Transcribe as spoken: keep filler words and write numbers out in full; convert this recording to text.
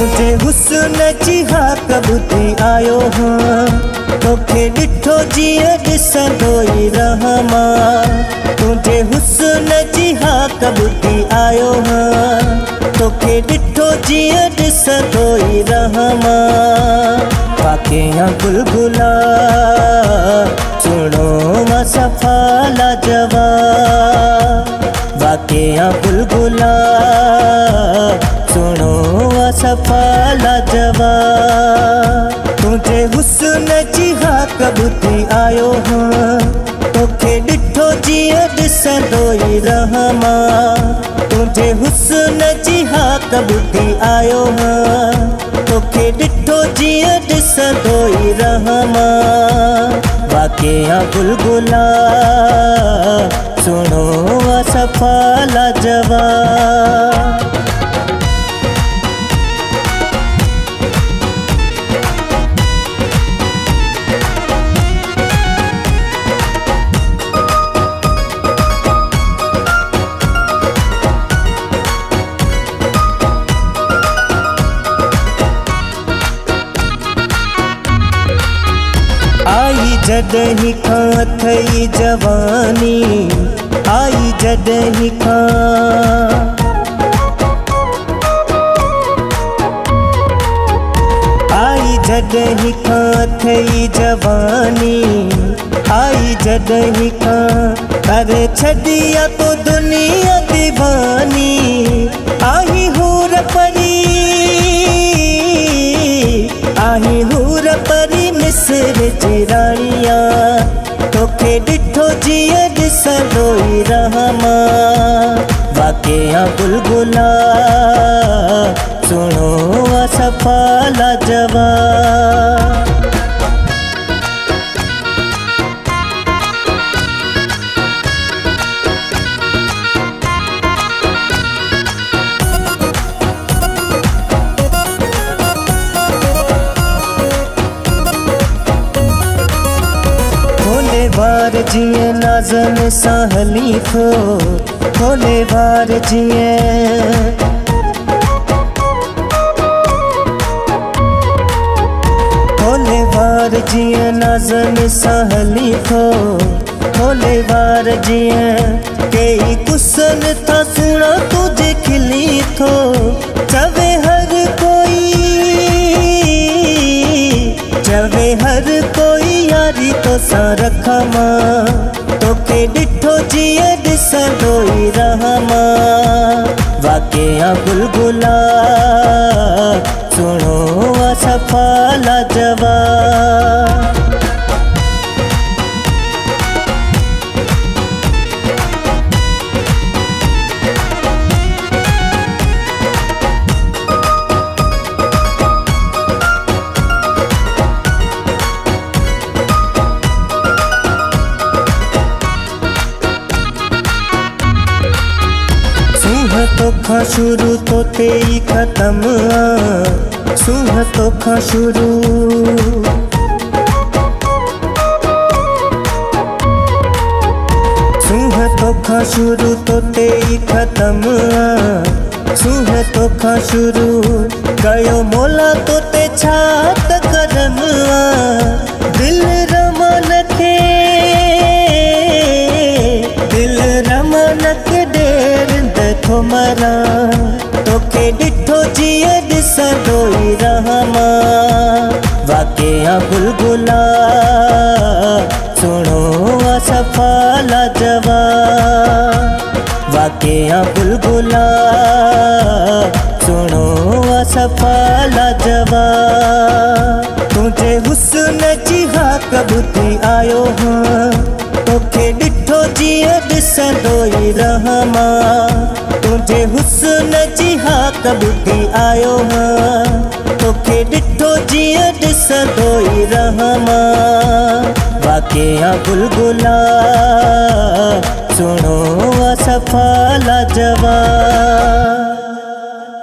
तुझे हुसन जी हक बुधी आयो हाँ, तोखे डिठो जिया डिसंदोई रहा मां। तुझे हुसन जी हक बुधी आयो हाँ, तोखे डिठो जिया डिसंदोई रहा मां। पाके या बुलबुला सुनो मां सफाला जवा, वाके या बुलबुला सुनो सफाला जवा। तुझे हुसन जी हक बुधी आयो हाँ, तोखे डिठो जिया डिसंदोई रहा मां। तुझे हुसन जी हक बुधी आयो हाँ, तोखे डिठो जिया डिसंदोई रहा मां। वाकया बुलबुला सुनो सफाला जवा। आई जदही खां थई जवानी, आई जदही खां, आई जदही खां थई जवानी, आई जदही खां कर छदिया तो दुनिया दीवानी। आई हूर परी, आई हूर परी मिस्र जी रानिया, तोखे डिठो जिया डिसंदोई रहा मां। वाकया बुलबुला सुनो सफाला जवा। बार जिये नाजम सहली थो, भोले बार जिये, भोले बार जिये नाजम सहली थो, भोले बार जिये कई कुसन था सुना तुझे खिली थो। चवे हर कोई, चवे हर कोई यारी तो सा रखा मां। तोखे डिठो जिया डिसंदोई रहा मां। वाकया बुलबुला सुनो सफाला जवा। तोखा शुरू तो तेई खत्म आ, सुह तोखा शुरू, सुह तोखा शुरू तो तेई खत्म आ, सुह तोखा शुरू गयो मोला तो ते छात कदम आ। दिल रमन थे, दिल रमन के देर देखो मरा, तोखे डिठो जिया डिसंदोई रहा मां। वाकया बुलबुला सुनो सफाला जवा। वाकया बुलबुला सुनो सफाला जवा। तुझे हुसन जी हक बुधी आयो हाँ, तोखे डिठो जिया डिसंदोई रहा मां। तुझे हुसन जी हक बुधी आयो हाँ, तोखे डिठो जिया डिसंदोई रहा मां। वाकया बुलबुला सुनो सफाला जवा।